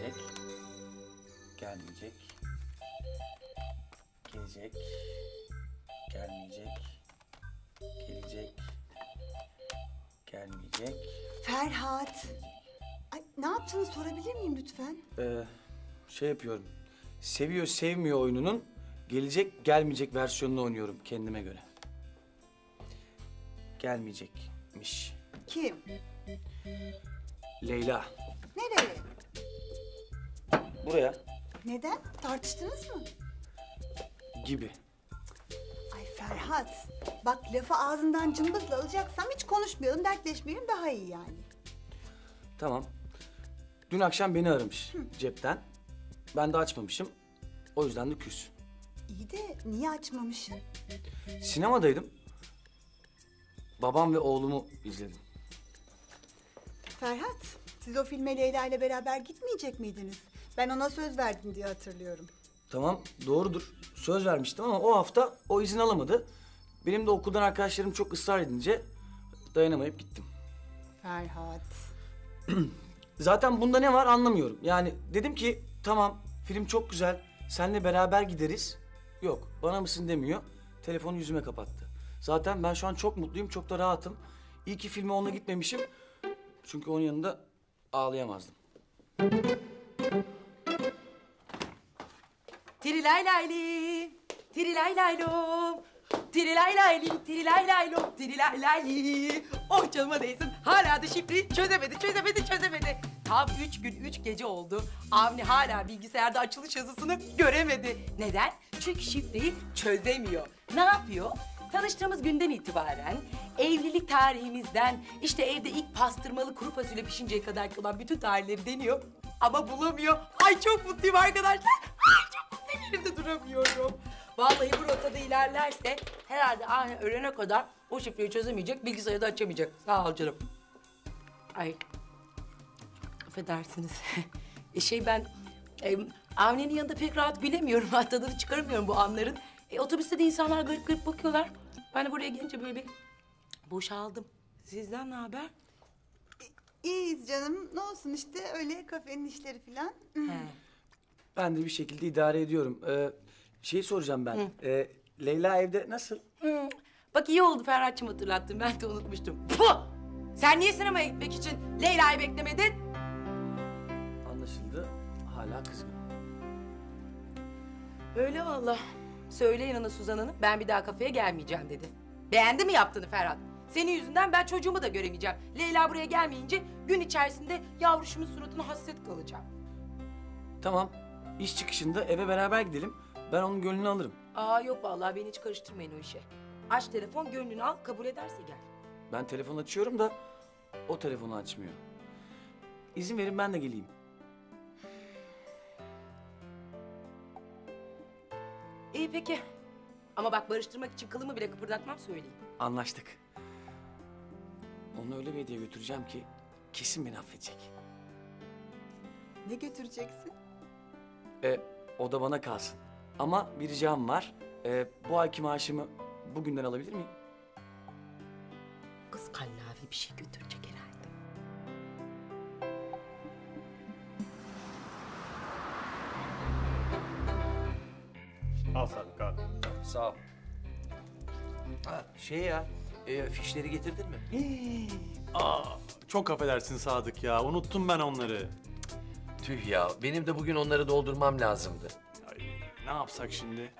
Gelecek. Gelmeyecek. Gelecek. Gelmeyecek. Gelecek. Gelmeyecek. Ferhat. Ay, ne yaptığını sorabilir miyim lütfen? Şey yapıyorum. Seviyor sevmiyor oyununun gelecek gelmeyecek versiyonunu oynuyorum kendime göre. Gelmeyecekmiş. Kim? Leyla. Nereye? Buraya. Neden? Tartıştınız mı? Gibi. Ay Ferhat, bak lafı ağzından cımbızla alacaksam hiç konuşmayalım, dertleşmeyelim daha iyi yani. Tamam. Dün akşam beni aramış cepten. Ben de açmamışım. O yüzden de küs. İyi de niye açmamışım? Sinemadaydım. Babam ve oğlumu izledim. Ferhat, siz o filme Leyla ile beraber gitmeyecek miydiniz? Ben ona söz verdim diye hatırlıyorum. Tamam, doğrudur. Söz vermiştim ama o hafta o izin alamadı. Benim de okuldan arkadaşlarım çok ısrar edince dayanamayıp gittim. Ferhat. Zaten bunda ne var anlamıyorum. Yani dedim ki tamam film çok güzel, seninle beraber gideriz. Yok, bana mısın demiyor. Telefonu yüzüme kapattı. Zaten ben şu an çok mutluyum, çok da rahatım. İyi ki filme onunla gitmemişim. Çünkü onun yanında ağlayamazdım. Tirilaylayli, tirilaylaylom, tirilaylayli, tirilaylaylom, tirilaylayli. Oh canıma değsin, hala da şifreyi çözemedi. Tam 3 gün 3 gece oldu. Avni hala bilgisayarda açılış yazısını göremedi. Neden? Çünkü şifreyi çözemiyor. Ne yapıyor? Tanıştığımız günden itibaren evlilik tarihimizden işte evde ilk pastırmalı kuru fasulye pişinceye kadar olan bütün tarihleri deniyor ama bulamıyor. Ay çok mutluyum arkadaşlar. Ay çok mutluyum, yerimde duramıyorum. Vallahi bu rotada ilerlerse herhalde aynen ölene kadar o şifreyi çözemeyecek, bilgisayarı da açamayacak. Sağ ol canım. Ay affedersiniz. Ben Avni'nin yanında pek rahat gülemiyorum. Tadını çıkaramıyorum bu anların. Otobüste de insanlar garip garip bakıyorlar. Ben de buraya gelince böyle bir boşaldım. Sizden ne haber? İyiyiz canım. Ne olsun işte öyle kafenin işleri falan. Ben de bir şekilde idare ediyorum. Şey soracağım ben. Leyla evde nasıl? Bak iyi oldu Ferhat'cığım hatırlattın. Ben de unutmuştum. Puh! Sen niye sinemaya gitmek için Leyla'yı beklemedin? Anlaşıldı. Hala kızgın. Öyle valla. Söyleyin ana Suzan Hanım, ben bir daha kafeye gelmeyeceğim dedi. Beğendi mi yaptığını Ferhat? Senin yüzünden ben çocuğumu da göremeyeceğim. Leyla buraya gelmeyince gün içerisinde yavruşumun suratına hasret kalacağım. Tamam, iş çıkışında eve beraber gidelim. Ben onun gönlünü alırım. Aa yok vallahi beni hiç karıştırmayın o işe. Aç telefon, gönlünü al, kabul ederse gel. Ben telefon açıyorum da o telefonu açmıyor. İzin verin ben de geleyim. İyi peki. Ama bak barıştırmak için kılımı bile kıpırdatmam söyleyeyim. Anlaştık. Onu öyle bir hediye götüreceğim ki kesin beni affedecek. Ne götüreceksin? O da bana kalsın. Ama bir ricam var. Bu ayki maaşımı bugünden alabilir miyim? Kız kallavi bir şey götürecek herhalde. Al Sadık abi. Sağ ol. Ha, fişleri getirdin mi? Aa, çok affedersin Sadık ya, unuttum ben onları. Tüh ya, benim de bugün onları doldurmam lazımdı. Ay, ne yapsak şimdi?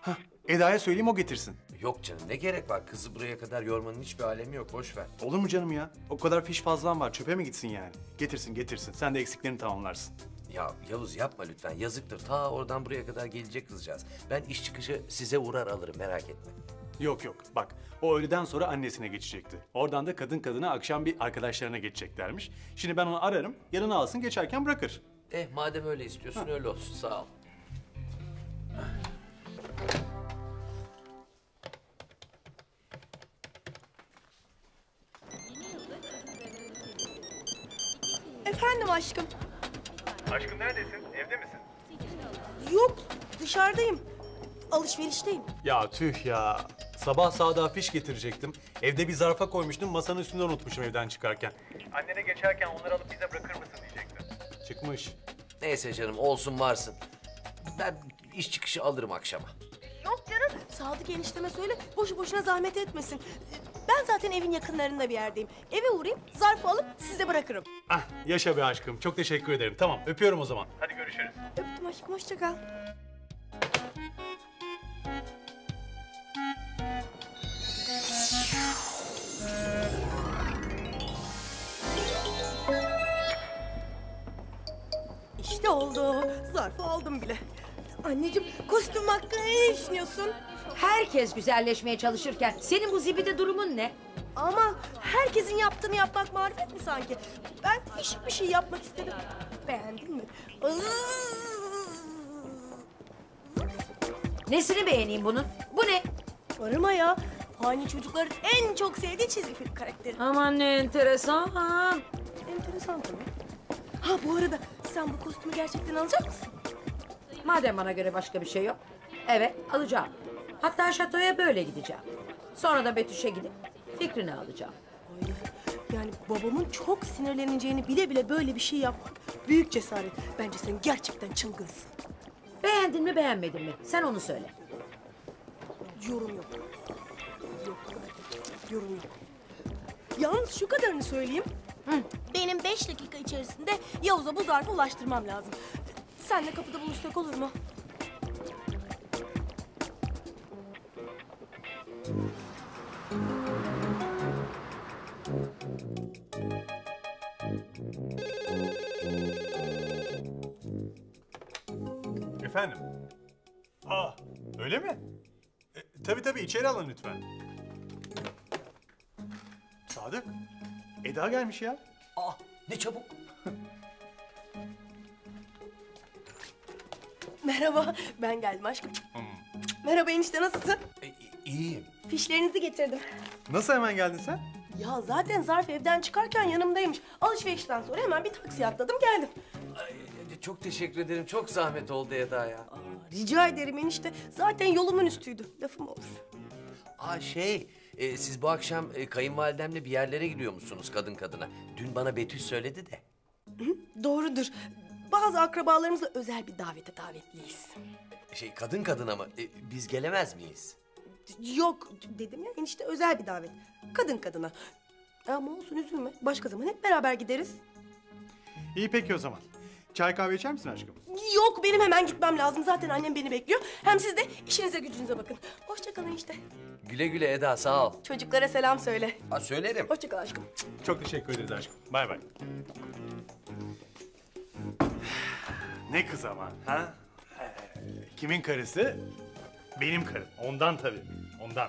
Hah, Eda'ya söyleyeyim o getirsin. Yok canım, ne gerek var? Kızı buraya kadar yormanın hiçbir alemi yok, boş ver. Olur mu canım ya? O kadar fiş fazlan var, çöpe mi gitsin yani? Getirsin, sen de eksiklerini tamamlarsın. Ya Yavuz yapma lütfen, yazıktır. Ta oradan buraya kadar gelecek kızcağız. Ben iş çıkışı size uğrar alırım, merak etme. Yok, bak o öğleden sonra annesine geçecekti. Oradan da kadın kadına akşam bir arkadaşlarına geçeceklermiş. Şimdi ben onu ararım, yanına alsın, geçerken bırakır. Madem öyle istiyorsun, öyle olsun, sağ ol. Efendim aşkım. Aşkım neredesin? Evde misin? Yok, dışarıdayım. Alışverişteyim. Ya tüh ya. Sabah Sadık'a fiş getirecektim. Evde bir zarfa koymuştum, masanın üstünde unutmuşum evden çıkarken. Annene geçerken onları alıp bize bırakır mısın diyecektim. Çıkmış. Neyse canım, olsun varsın. Ben iş çıkışı alırım akşama. Yok canım, Sadık enişteme söyle, boşu boşuna zahmet etmesin. Ben zaten evin yakınlarında bir yerdeyim. Eve uğrayayım, zarfı alıp size bırakırım. Ah, yaşa be aşkım, çok teşekkür ederim. Tamam, öpüyorum o zaman. Hadi görüşürüz. Öptüm aşkım, hoşça kal. İşte oldu. Zarfı aldım bile. Anneciğim, kostüm hakkında ne düşünüyorsun? Herkes güzelleşmeye çalışırken senin bu zibide durumun ne? Ama herkesin yaptığını yapmak marifet mi sanki? Ben değişik bir şey yapmak istedim. Beğendin mi? Nesini beğeneyim bunun? Bu ne? Varıma ya. Hani çocukların en çok sevdiği çizgi film karakteri. Aman ne enteresan. Enteresan tabii. Ha bu arada sen bu kostümü gerçekten alacak mısın? Madem bana göre başka bir şey yok. Evet, alacağım. Hatta şatoya böyle gideceğim. Sonra da Betüş'e gidip fikrini alacağım. Ay, yani babamın çok sinirleneceğini bile bile böyle bir şey yapmak büyük cesaret. Bence sen gerçekten çılgınsın. Beğendin mi beğenmedin mi? Sen onu söyle. Yorum yok. Yorum yok. Yalnız şu kadarını söyleyeyim. Hı. Benim 5 dakika içerisinde Yavuz'a bu zarfı ulaştırmam lazım. Senle kapıda buluşsak olur mu? Efendim? Aa, öyle mi? Tabii tabii, içeri alın lütfen. Sadık, Eda gelmiş ya. Aa, ne çabuk. Merhaba, ben geldim aşkım. Hmm. Merhaba enişte, nasılsın? İyiyim. Fişlerinizi getirdim. Nasıl hemen geldin sen? Ya zaten zarf evden çıkarken yanımdaymış. Alışverişten sonra hemen bir taksiye atladım, geldim. Ay, çok teşekkür ederim, çok zahmet oldu Eda ya. Aa, rica ederim enişte, zaten yolumun üstüydü, lafım olur. Aa siz bu akşam kayınvalidemle bir yerlere gidiyor musunuz kadın kadına? Dün bana Betüş söyledi de. Hı, doğrudur. Bazı akrabalarımızla özel bir davete davetliyiz. Kadın kadına mı? Biz gelemez miyiz? Yok dedim ya enişte, özel bir davet. Kadın kadına. Ama olsun, üzülme. Başka zaman hep beraber gideriz. İyi peki o zaman. Çay kahve içer misin aşkım? Yok, benim hemen gitmem lazım. Zaten annem beni bekliyor. Hem siz de işinize gücünüze bakın. Hoşça kalın enişte. Güle güle Eda, sağ ol. Çocuklara selam söyle. Ha, söylerim. Hoşça kal aşkım. Çok teşekkür ederiz aşkım. Bay bay. Ne kız ama, ha? Kimin karısı? Benim karım. Ondan tabii, ondan.